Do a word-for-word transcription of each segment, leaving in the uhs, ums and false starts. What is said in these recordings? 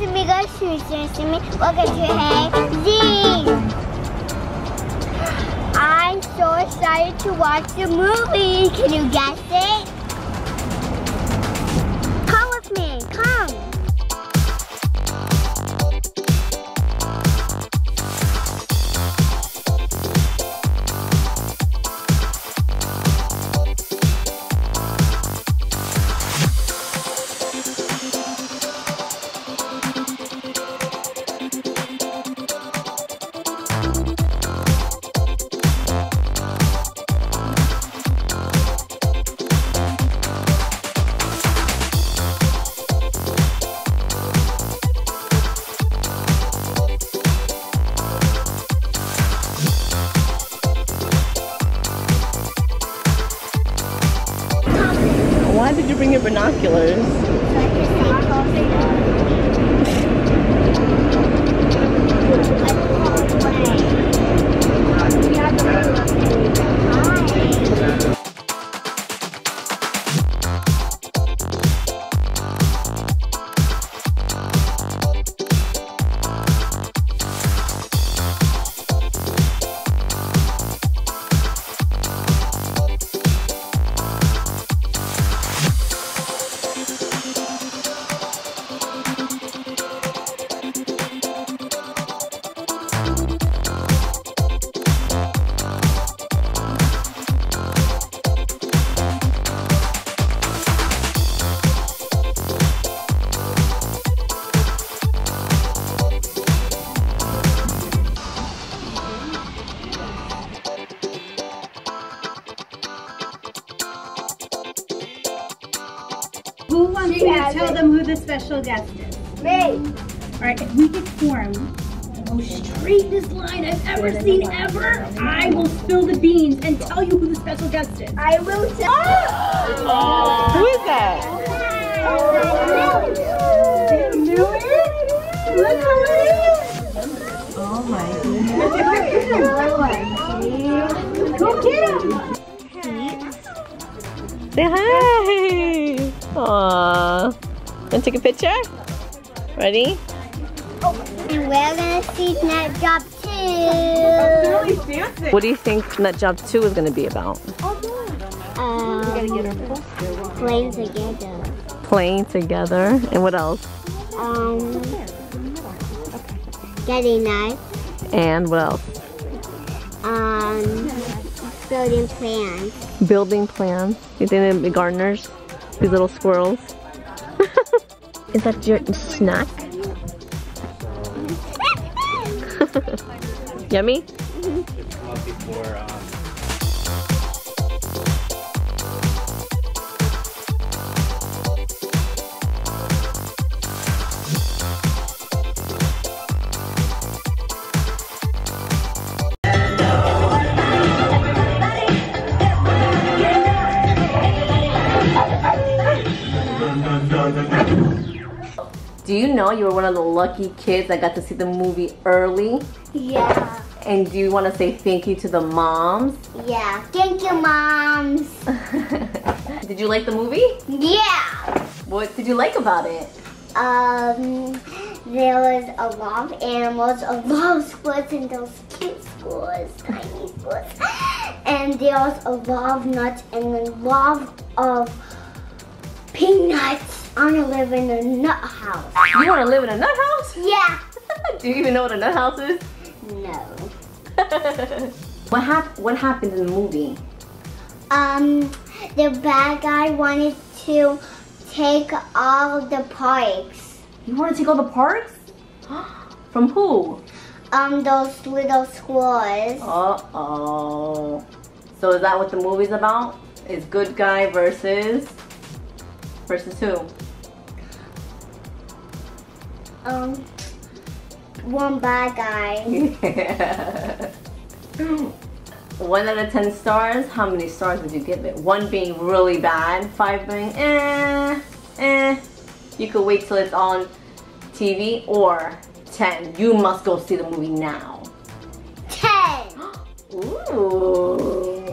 Smiggle shoes, Smiggle. Look at your hair. Zing! I'm so excited to watch the movie. Can you guess it? Come with me. Come. Why did you bring your binoculars? Who wants she to tell it. them who the special guest is? Me! Alright, if we could form the most straightest line I've ever seen ever, I will spill the beans and tell you who the special guest is. I will tell oh! oh! Who is that? Oh! You knew it? Look how it is! Oh my goodness. Go get him! Say hi! Aww. Wanna take a picture? Ready? And we're gonna see Nut Job two. That's really fancy. What do you think Nut Job two is gonna be about? Um, playing together. Playing together. And what else? Um, getting knives. And what else? Um, building plans. Building plans. You think they'll be gardeners? These little squirrels. Is that your snack? Yummy? Mm-hmm. Do you know you were one of the lucky kids that got to see the movie early? Yeah. And do you want to say thank you to the moms? Yeah. Thank you, moms. Did you like the movie? Yeah. What did you like about it? Um, there was a lot of animals, a lot of squirts, and those kids' squirts, tiny squirts. And there was a lot of nuts and a lot of peanuts. I want to live in a nut house. You want to live in a nut house? Yeah. Do you even know what a nut house is? No. what, hap what happened in the movie? Um, the bad guy wanted to take all the parks. You want to take all the parks? From who? Um, those little squirrels. Uh-oh. So is that what the movie's about? Is good guy versus... Versus who? Um, one bad guy. Yeah. One out of ten stars. How many stars would you give it? One being really bad, five being eh, eh. You could wait till it's on T V, or ten. You must go see the movie now. Ten. Ooh.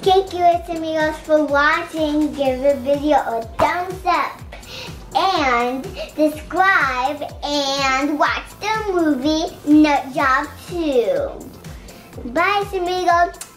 Thank you, Smiggle, for watching. Give the video a thumbs up. and subscribe and watch the movie Nut Job two. Bye, Smiggle.